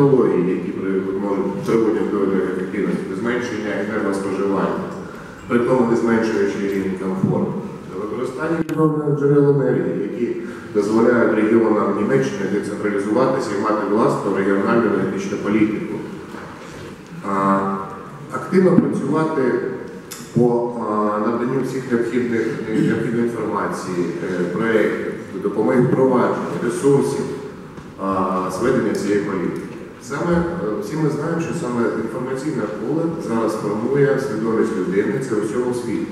Технології, які приводять до енергоефективності, зменшення енергоспоживання, при тому не зменшуючи рівень комфорту, використання відновлюваних джерел енергії, які дозволяють регіонам Німеччини децентралізуватися і мати власну регіональну енергетичну політику, активно працювати по наданню всіх необхідної інформації, проєктів, допомоги впровадження, ресурсів, зведення цієї політики. Всі ми знаємо, що саме інформаційне поле зараз формує свідомість людини, це у всьому світі.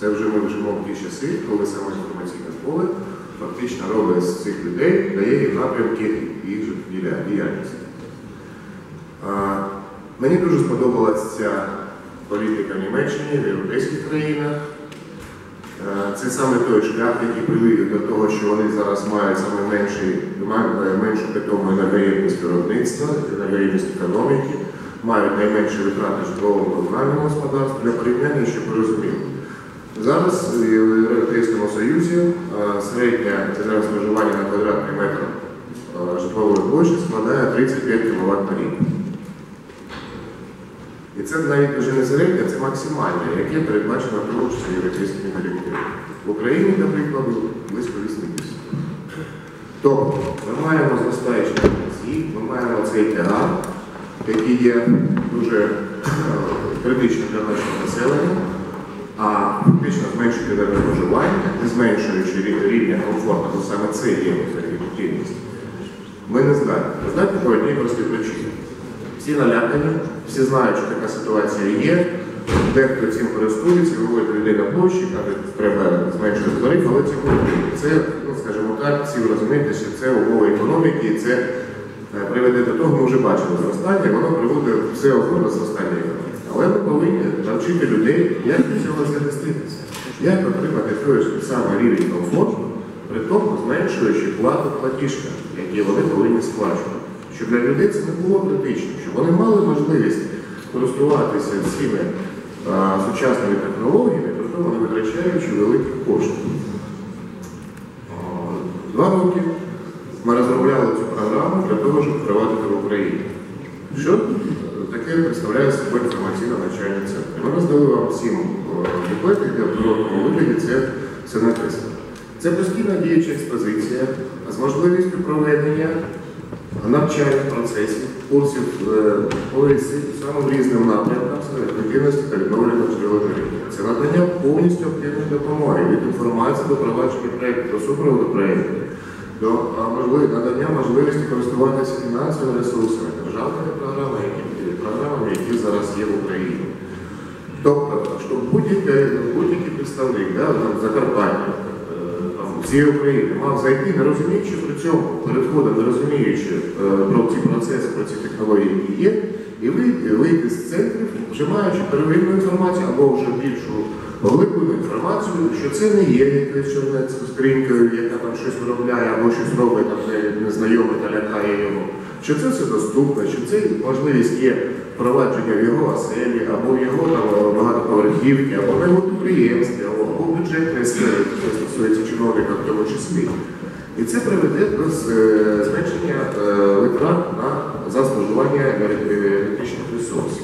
Це вже ми живемо в ті часи, коли саме інформаційне поле фактично робить з цих людей, дає їм напрямки їх діяльності. Мені дуже сподобалася ця політика в Німеччині, в європейських країнах. Це саме той шлях, який привів до того, що вони зараз мають найменшу питому енергоємність виробництва, енергоємність економіки, мають найменші витрати житлово-комунального господарства. Для порівняння, щоб ви розуміли, зараз в Європейському Союзі середнє споживання на квадратний метр житлової площі складає 35 кВт на рік. І це навіть вже не середня, це максимальне, яке передбачено в тому числі європейськими директивами. В Україні, наприклад, близько 80. Тобто ми маємо зростаючі інвестиції, ми маємо цей тягар, який є дуже критичним для нашого населення, а фактично зменшити енергоспоживання, не зменшуючи рівня комфорту, бо саме це є ефективність. Ми не знаємо. Ми знаємо по одній простій причині. Всі налякані, всі знають, що така ситуація є, дехто цим користується, виводить людей на площі, каже, треба зменшити тариф, але цього не це, скажімо так, всі розумієте, що це умови економіки, і це приведе до того, ми вже бачили зростання, воно приводить все одно до зростання економіки. Але ми повинні навчити людей, як до цього захиститися, як отримати той самий рівень комфорту, при тому зменшуючи плату платіжка, які вони повинні сплачувати. Щоб для людей це не було критично, щоб вони мали можливість користуватися всіми сучасними технологіями, при тому не витрачаючи великі кошти. 2 роки ми розробляли цю програму для того, щоб впровадити в Україні. Що таке представляє собою інформаційно навчальний центр? Ми роздали вам 7 буклетів, де в дорожному вигляді це все написано. Це постійно діюча експозиція з можливістю проведення навчальних процесів, курсів по самим різним напрямкам ефективності та відновлюваних джерел енергії. Це надання повністю активної допомоги від інформації до провадження проєкту, до супроводу проєкту, до надання можливості користуватися фінансовими ресурсами, державними програмами, які зараз є в Україні. Тобто, щоб будь-який представник Закарпаття, всієї України мав зайти, не розуміючи при цьому, передходом, не розуміючи про ці процеси, про ці технології, які є, і вийти з центрів, вже маючи первинну інформацію або вже більшу глибину інформацію, що це не є якоюсь чорнецькою скринькою, яка там щось виробляє або щось робить, незнайоме та лякає його, що це все доступно, що це можливість є впровадження в його оселі, або в його багатоповерхівці, або на його підприємстві, або в бюджетній сфері, що стосується чиновника в тому числі. І це приведе до зменшення витрат за споживання енергетичних ресурсів.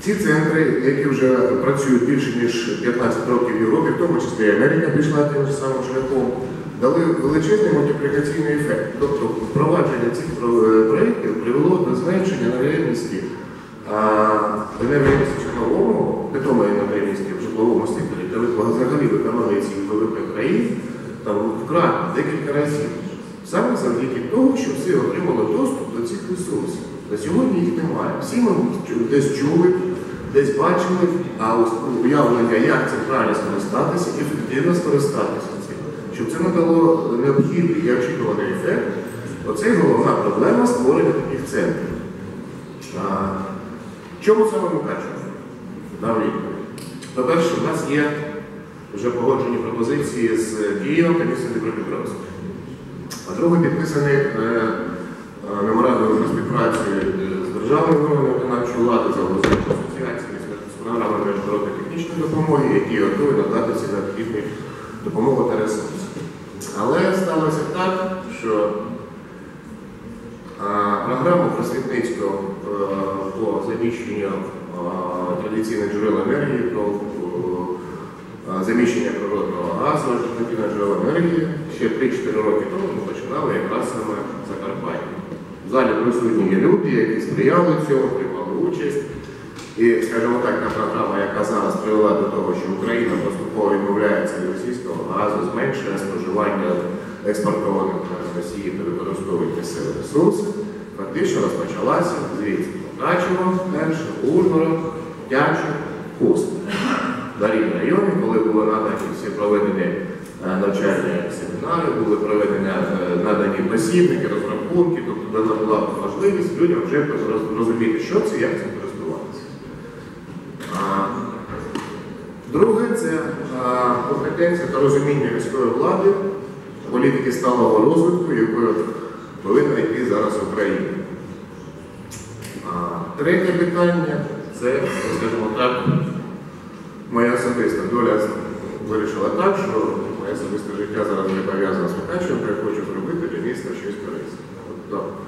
Ці центри, які вже працюють більше ніж 15 років в Європі, в тому числі Америка пішла тим же самим шляхом, дали величезний мультиплікаційний ефект. Тобто впровадження цих проєктів привело до зменшення енергоємності житлового, не тому енергоємності в житловому секторі, коли взагалі виконується ВВП країн, там вкратно, декілька разів. Саме завдяки того, що всі отримали доступ до цих ресурсів. На сьогодні їх немає. Всі ми десь чули, десь бачили, а уявлення, як це правильно скористатися, ефективно скористатися. Щоб це надало необхідний і очікуваний ефект, оце головна проблема створення таких центрів. Чому саме ми кажемо? Дам відповідь. По-перше, у нас є вже погоджені пропозиції з Києвом та містом Дніпропетровським. По-друге, підписаний меморандум про співпрацю з державною органами виконавчої влади за обласною асоціацією з програмами міжнародної технічної допомоги, які готові надати всі необхідні допомоги та ресурси. Але сталося так, що дослідництво по заміщенню традиційних джерел енергії, про заміщення природного газу, альтернативних джерел енергії. Ще 3-4 роки тому ми починали якраз саме в Закарпатті. В залі присутні є люди, які сприяли цьому, приймали участь. І, скажімо так, та програма, яка зараз привела до того, що Україна поступово відмовляється від російського газу, зменшує споживання експортованих з Росії та використовують місцеві ресурси, фактично розпочалася звідси Мукачево, Перше, Ужгород, Тячу, Хуст. На рівні районі, коли були надані всі проведені навчальні семінари, були проведені надані посібники, розрахунки, тобто дана була можливість людям вже розуміти, що це, як це. Друге – це компетенція та розуміння міської влади, політики сталого розвитку, якою повинна йти зараз Україна. Третє питання – це, скажімо так, моя особиста доля вирішила так, що моє особисте життя зараз не пов'язане з Мукачевом, я хочу зробити для міста щось корисне.